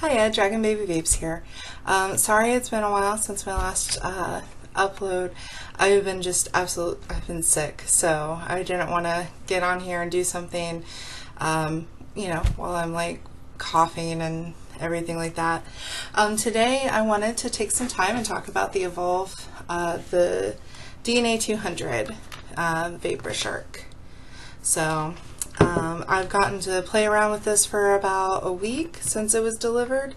Hiya, Draggin' Baby Vapes here. Sorry it's been a while since my last upload. I've been sick, so I didn't want to get on here and do something, you know, while I'm like coughing and everything like that. Today I wanted to take some time and talk about the Evolve, the DNA 200 VaporShark. So I've gotten to play around with this for about a week since it was delivered.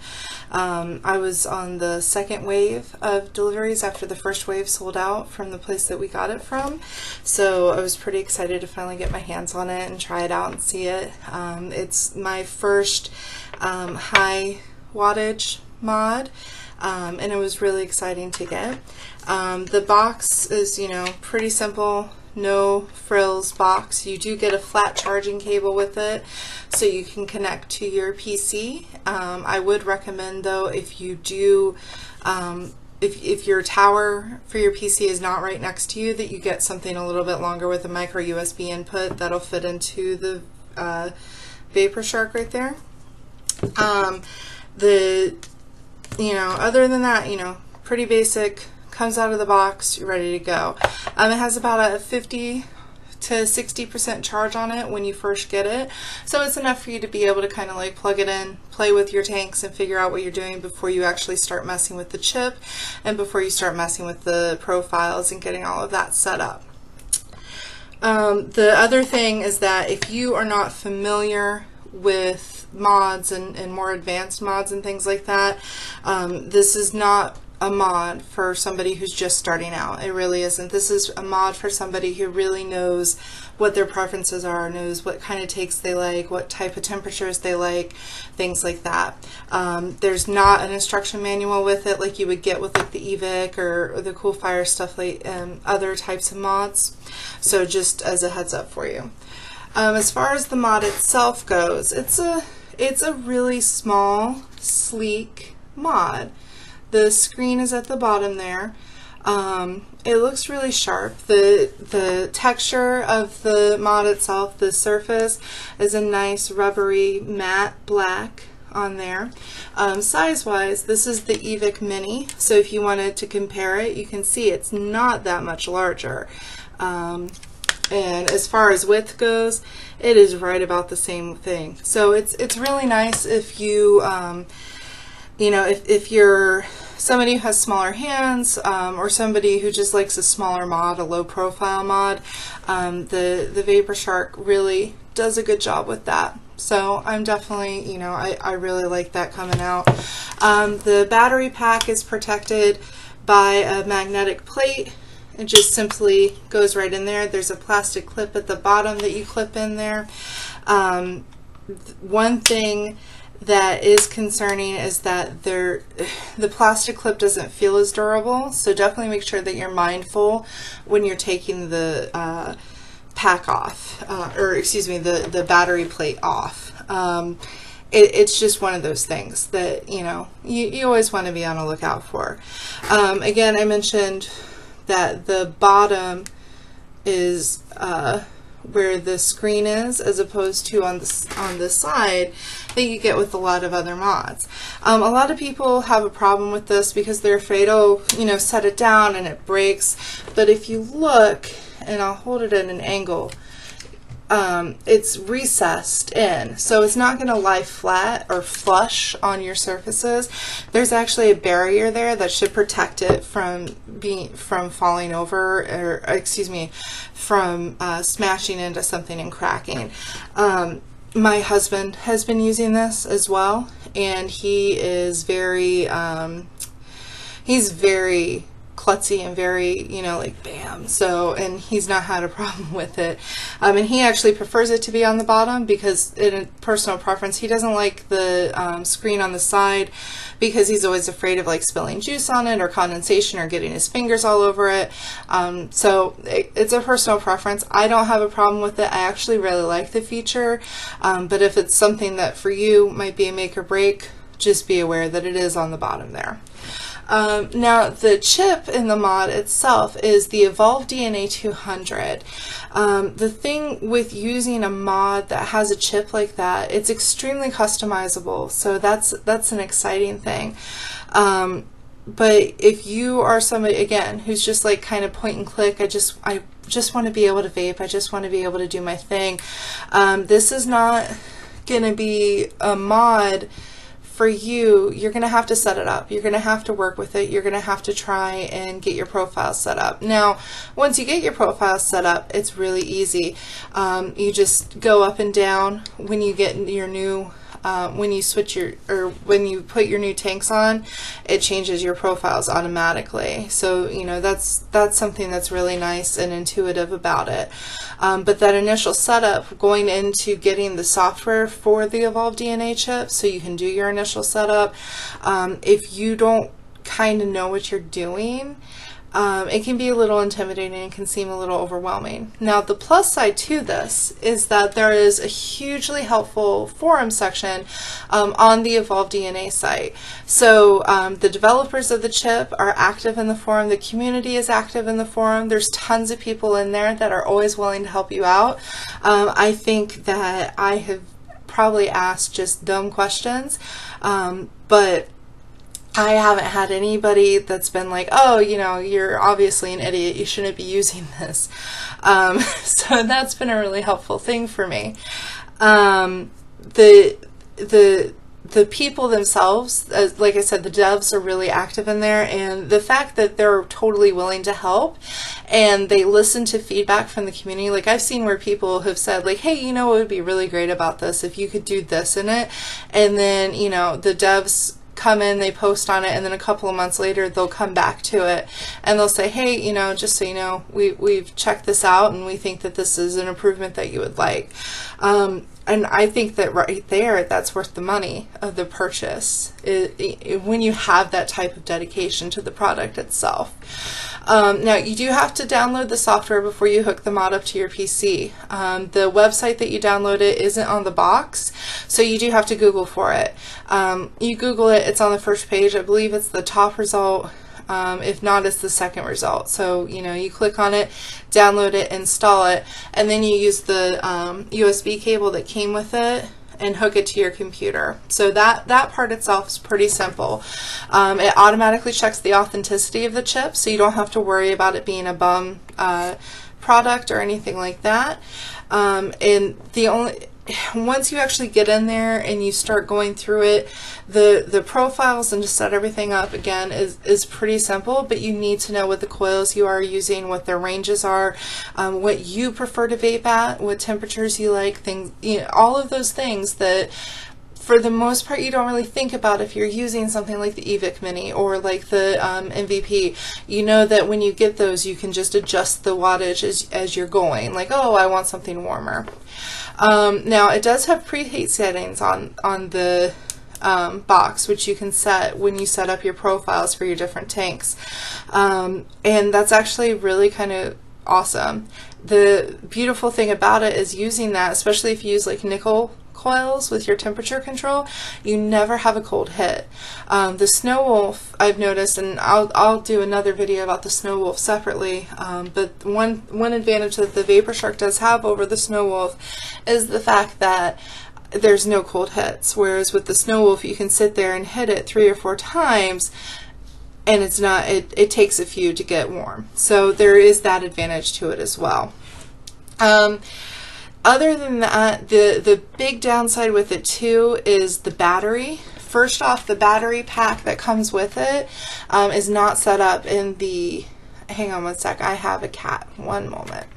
I was on the second wave of deliveries after the first wave sold out from the place that we got it from, so I was pretty excited to finally get my hands on it and try it out and see it. It's my first high wattage mod, and it was really exciting to get. The box is, you know, pretty simple. No frills box. You do get a flat charging cable with it, so you can connect to your PC. I would recommend, though, if you do, if your tower for your PC is not right next to you, that you get something a little bit longer with a micro USB input that'll fit into the VaporShark right there. You know, other than that, you know, pretty basic. Comes out of the box, you're ready to go. It has about a 50 to 60% charge on it when you first get it, so it's enough for you to be able to kind of like plug it in, play with your tanks, and figure out what you're doing before you actually start messing with the chip and before you start messing with the profiles and getting all of that set up. The other thing is that if you are not familiar with mods and more advanced mods and things like that, this is not a mod for somebody who's just starting out. It really isn't. This is a mod for somebody who really knows what their preferences are, knows what kind of takes they like, what type of temperatures they like, things like that. There's not an instruction manual with it like you would get with like the EVIC or the Cool Fire stuff, like other types of mods. So just as a heads up for you. As far as the mod itself goes, it's a really small, sleek mod. The screen is at the bottom there. It looks really sharp. The texture of the mod itself, the surface, is a nice rubbery matte black on there. Size-wise, this is the EVIC Mini, so if you wanted to compare it, you can see it's not that much larger. And as far as width goes, it is right about the same thing. So it's really nice if you... you know, if you're somebody who has smaller hands, or somebody who just likes a smaller mod, a low profile mod, the VaporShark really does a good job with that. So I'm definitely, you know, I really like that coming out. The battery pack is protected by a magnetic plate. It just simply goes right in there. There's a plastic clip at the bottom that you clip in there. One thing that is concerning is that the plastic clip doesn't feel as durable, so definitely make sure that you're mindful when you're taking the pack off, or excuse me, the battery plate off. It's just one of those things that, you know, you always want to be on the lookout for. Again, I mentioned that the bottom is where the screen is, as opposed to on the side that you get with a lot of other mods. A lot of people have a problem with this because they're afraid, oh, you know, set it down and it breaks. But if you look, and I'll hold it at an angle, it's recessed in, so it's not going to lie flat or flush on your surfaces. There's actually a barrier there that should protect it from falling over, or excuse me, from smashing into something and cracking. My husband has been using this as well, and he is very he's very klutzy and very, you know, like bam, so, and he's not had a problem with it. And he actually prefers it to be on the bottom because, in a personal preference, he doesn't like the screen on the side because he's always afraid of like spilling juice on it or condensation or getting his fingers all over it. So it's a personal preference. I don't have a problem with it. I actually really like the feature, but if it's something that for you might be a make or break, just be aware that it is on the bottom there. Now the chip in the mod itself is the Evolve DNA 200. The thing with using a mod that has a chip like that, it's extremely customizable, so that's an exciting thing. But if you are somebody, again, who's just like kind of point and click, I just want to be able to vape, I just want to be able to do my thing, this is not going to be a mod for you. You're going to have to set it up. You're going to have to work with it. You're going to have to try and get your profile set up. Now, once you get your profile set up, it's really easy. You just go up and down when you get your new when you put your new tanks on, it changes your profiles automatically. So, you know, that's something that's really nice and intuitive about it. But that initial setup, going into getting the software for the Evolve DNA chip, so you can do your initial setup. If you don't kind of know what you're doing, it can be a little intimidating and can seem a little overwhelming. Now, the plus side to this is that there is a hugely helpful forum section on the Evolve DNA site. So the developers of the chip are active in the forum, the community is active in the forum, there's tons of people in there that are always willing to help you out. I think that I have probably asked just dumb questions, but I haven't had anybody that's been like, oh, you know, you're obviously an idiot, you shouldn't be using this. So that's been a really helpful thing for me. The people themselves, like I said, the devs are really active in there, and the fact that they're totally willing to help and they listen to feedback from the community. Like, I've seen where people have said, like, hey, you know, it would be really great about this if you could do this in it. And then, you know, the devs come in, they post on it, and then a couple of months later they'll come back to it and they'll say, hey, you know, just so you know, we've checked this out and we think that this is an improvement that you would like. And I think that right there, that's worth the money of the purchase, when you have that type of dedication to the product itself. Now, you do have to download the software before you hook the mod up to your PC. The website that you download it isn't on the box, so you do have to Google for it. You Google it, it's on the first page. I believe it's the top result. If not, it's the second result. So, you know, you click on it, download it, install it, and then you use the USB cable that came with it and hook it to your computer. So that part itself is pretty simple. It automatically checks the authenticity of the chip, so you don't have to worry about it being a bum product or anything like that. And the only... Once you actually get in there and you start going through it, the profiles and to set everything up again is pretty simple, but you need to know what the coils you are using, what their ranges are, what you prefer to vape at, what temperatures you like, things, you know, all of those things that for the most part you don't really think about if you're using something like the EVIC Mini or like the MVP. You know that when you get those, you can just adjust the wattage as you're going, like, oh, I want something warmer. Now, it does have preheat settings on the box, which you can set when you set up your profiles for your different tanks, and that's actually really kind of awesome. The beautiful thing about it is using that, especially if you use like nickel coils with your temperature control, you never have a cold hit. The Snow Wolf, I've noticed, and I'll do another video about the Snow Wolf separately, but one advantage that the VaporShark does have over the Snow Wolf is the fact that there's no cold hits, whereas with the Snow Wolf you can sit there and hit it 3 or 4 times and it's not, it takes a few to get warm. So there is that advantage to it as well. Other than that, the big downside with it too is the battery. First off, the battery pack that comes with it is not set up in the, hang on one sec, I have a cat, one moment.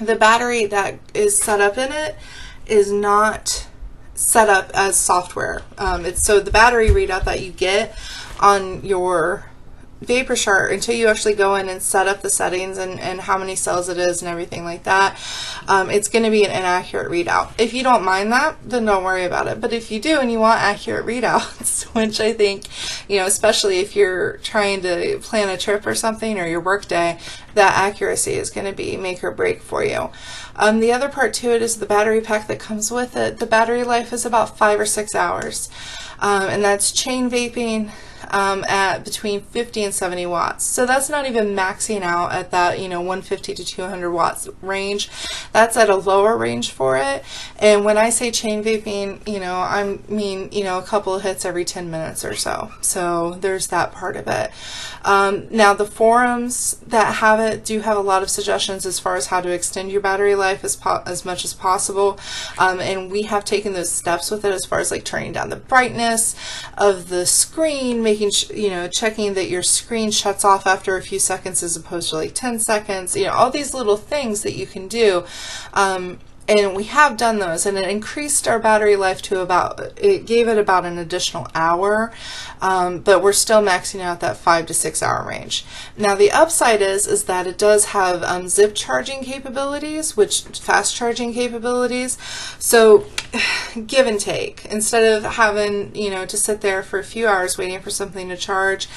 The battery that is set up in it is not set up as software. So the battery readout that you get on your VaporShark, until you actually go in and set up the settings and how many cells it is and everything like that, it's going to be an inaccurate readout. If you don't mind that, then don't worry about it. But if you do and you want accurate readouts, which I think, you know, especially if you're trying to plan a trip or something or your work day, that accuracy is going to be make or break for you. The other part to it is the battery pack that comes with it. The battery life is about 5 or 6 hours, and that's chain vaping at between 50 and 70 watts. So that's not even maxing out at that, you know, 150 to 200 watts range. That's at a lower range for it. And when I say chain vaping, you know, I mean, you know, a couple of hits every 10 minutes or so. So there's that part of it. Now the forums that have it do have a lot of suggestions as far as how to extend your battery life as much as possible. And we have taken those steps with it as far as like turning down the brightness of the screen, making checking that your screen shuts off after a few seconds as opposed to like 10 seconds, you know, all these little things that you can do. And we have done those, and it increased our battery life to about, it gave it about an additional hour, but we're still maxing out that 5 to 6 hour range. Now the upside is that it does have zip charging capabilities, which fast charging capabilities. So give and take. Instead of having, you know, to sit there for a few hours waiting for something to charge,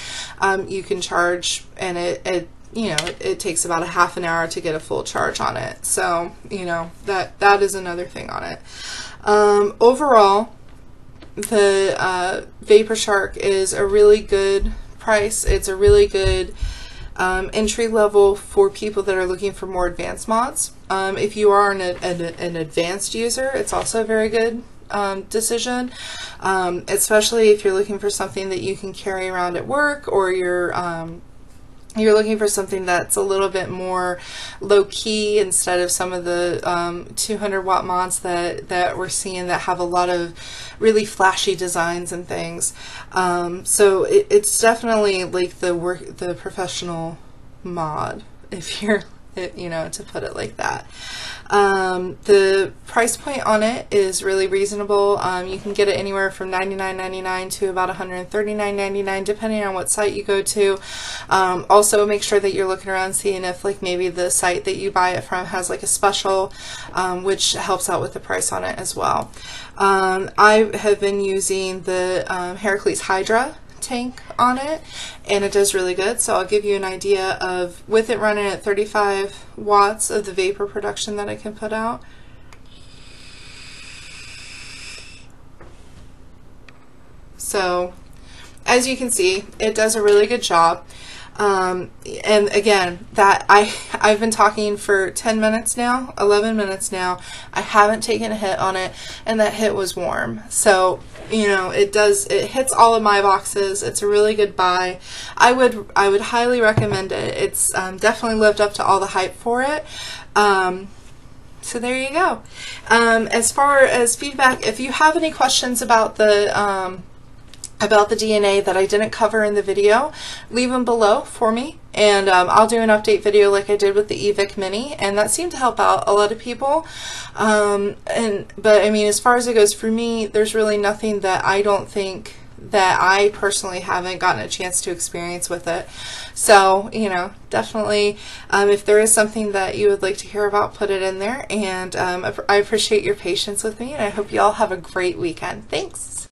you can charge, and it takes about a half an hour to get a full charge on it. So, you know, that is another thing on it. Overall, the VaporShark is a really good price. It's a really good entry level for people that are looking for more advanced mods. If you are an advanced user, it's also a very good decision, especially if you're looking for something that you can carry around at work, or you're looking for something that's a little bit more low-key instead of some of the 200-watt mods that we're seeing that have a lot of really flashy designs and things. So it's definitely like the professional mod, if you're, you know, to put it like that. The price point on it is really reasonable. You can get it anywhere from $99.99 to about $139.99, depending on what site you go to. Also, make sure that you're looking around, seeing if like maybe the site that you buy it from has like a special, which helps out with the price on it as well. I have been using the Heracles Hydra tank on it, and it does really good. So I'll give you an idea of, with it running at 35 watts of the vapor production that I can put out. So as you can see, it does a really good job. And again, that I've been talking for 10 minutes now, 11 minutes now. I haven't taken a hit on it, and that hit was warm. So, you know, it hits all of my boxes. It's a really good buy. I would highly recommend it. It's definitely lived up to all the hype for it. So there you go. As far as feedback, if you have any questions about the DNA that I didn't cover in the video, leave them below for me, and I'll do an update video like I did with the EVIC Mini, and that seemed to help out a lot of people. But I mean, as far as it goes for me, there's really nothing that I don't think that I personally haven't gotten a chance to experience with it. So, you know, definitely, if there is something that you would like to hear about, put it in there, and I appreciate your patience with me, and I hope you all have a great weekend. Thanks!